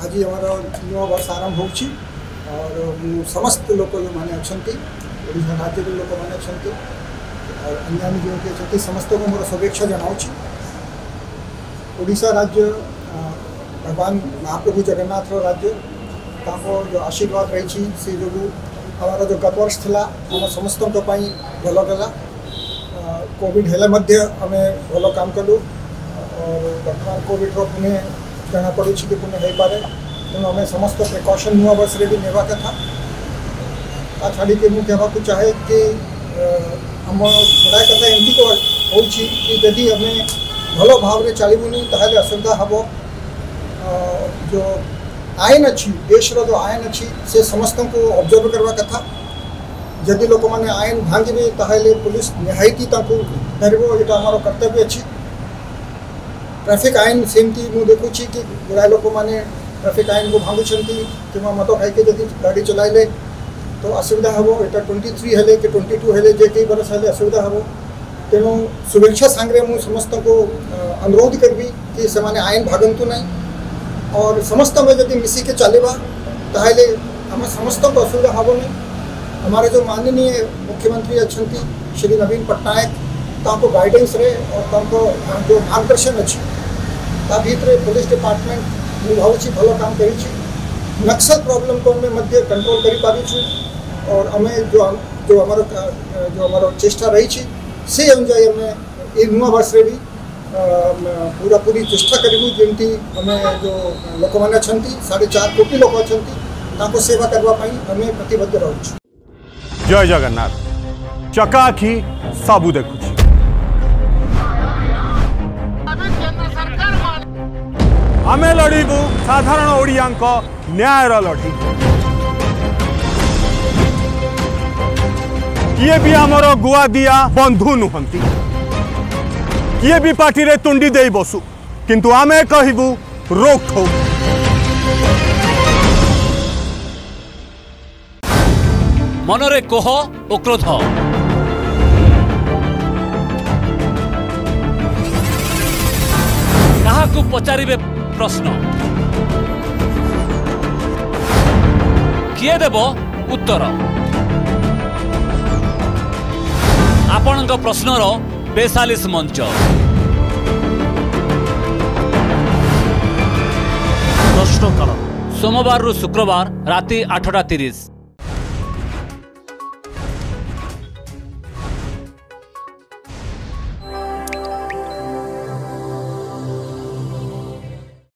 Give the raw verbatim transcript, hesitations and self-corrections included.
आज आमर नू वर्ष आरंभ हो समस्त लोक जो मैंने ओडिशा राज्य लोक मैंने अन्य जो अच्छे समस्त को मोर शुभेच्छा जनाऊँ। ओडिशा राज्य भगवान महाप्रभु जगन्नाथ राज्य जो आशीर्वाद रही से जो आम जो गत वर्ष था आम समस्त भल गला कोविड हेले आम भल काम कलु और बर्तमान कोविड पुणे जाना पड़ी कि पुणे हो पाए तेणु आम समस्त प्रिकसन नुआ बस भी नेवा कथा ता छाड़ी मुझे चाहे कि आम बड़ा कथा एमती हो जदि आम भल भाव में चलूनी ताल असुविधा हम जो आयन अच्छी देश रो आयन अच्छी से समस्त को ऑब्जर्व करवा कथा जदि लोक मैंने आयन भांगे ताल पुलिस निहायती धरव ये आम कर्तव्य अच्छी। ट्रैफिक आईन सेमती मुझे देखुची कि गुड़ाए लोक मैंने ट्रैफिक आईन को भांगुंट कि मद खाई जब गाड़ी चलाइले तो असुविधा हम यहाँ ट्वेंटी थ्री हेले कि ट्वेंटी टू हेले जे कई बरस हेले असुविधा हम तेणु शुभेच्छा सांगे मु समस्त को अनुरोध करी कि से आईन भागंतु ना और समस्त में जब मिसिके चलवा ताल आम समस्त असुविधा हम ना। हमारे जो माननीय मुख्यमंत्री अच्छा श्री नवीन पट्टनायक ताको गाइडेंस रे और ताको जो मार्गदर्शन अच्छी ता भीतर पुलिस डिपार्टमेंट मुझे भावी भल काम करी नक्सल प्रॉब्लम को आम कंट्रोल करूँ और आम जो जो आम जो आम चेष्टा रही से अनुजाई आम ये नुआ वर्ष भी पूरा पूरी चेष्टा करूँ जमी आम जो लोक मैंने अच्छा साढ़े चार कोटी लोक अच्छा सेवा करने आम प्रतिबद्ध रही। जय जगन्नाथ चकाखी सबू देखुची। आमे लड़ू साधारण ओडिया न्यायर लड़ी किए भी आमर गुआ दिया बंधु नुहंती किए भी पार्टी रे तुंडी दे बसु किंतु आमे कहबू रोक ठोक। मनरे कोह और क्रोध कहा पचारे प्रश्न किए देव उत्तर आपण प्रश्नर बेसालीस मंच प्रश्नोत्तर सोमवार रु शुक्रवार राति आठटा तीस।